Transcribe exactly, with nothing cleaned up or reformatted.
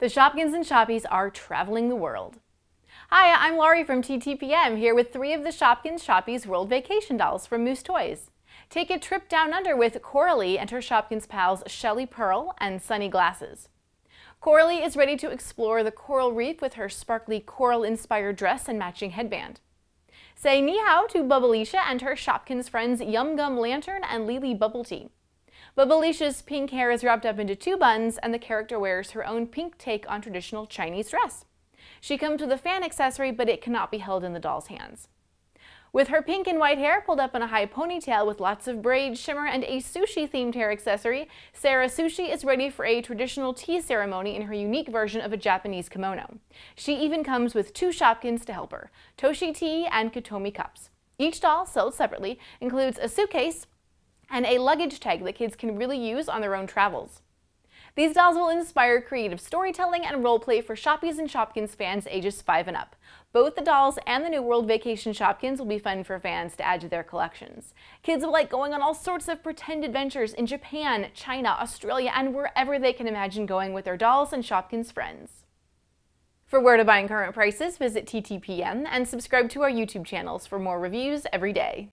The Shopkins and Shoppies are traveling the world. Hi, I'm Laurie from T T P M here with three of the Shopkins Shoppies World Vacation Dolls from Moose Toys. Take a trip down under with Coralee and her Shopkins pals Shelly Pearl and Sunny Glasses. Coralee is ready to explore the coral reef with her sparkly coral-inspired dress and matching headband. Say ni hao to Bubbleisha and her Shopkins friends Yum Gum Lantern and Lily Bubble Tea. Bubbleisha's pink hair is wrapped up into two buns and the character wears her own pink take on traditional Chinese dress. She comes with a fan accessory, but it cannot be held in the doll's hands. With her pink and white hair pulled up in a high ponytail with lots of braid, shimmer, and a sushi-themed hair accessory, Sara Sushi is ready for a traditional tea ceremony in her unique version of a Japanese kimono. She even comes with two Shopkins to help her, Toshi Tea and Kotomi Cups. Each doll, sold separately, includes a suitcase and a luggage tag that kids can really use on their own travels. These dolls will inspire creative storytelling and roleplay for Shoppies and Shopkins fans ages five and up. Both the dolls and the New World Vacation Shopkins will be fun for fans to add to their collections. Kids will like going on all sorts of pretend adventures in Japan, China, Australia, and wherever they can imagine going with their dolls and Shopkins friends. For where to buy and current prices, visit T T P M and subscribe to our YouTube channels for more reviews every day.